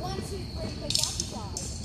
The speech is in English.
One, two, three, pick up the side.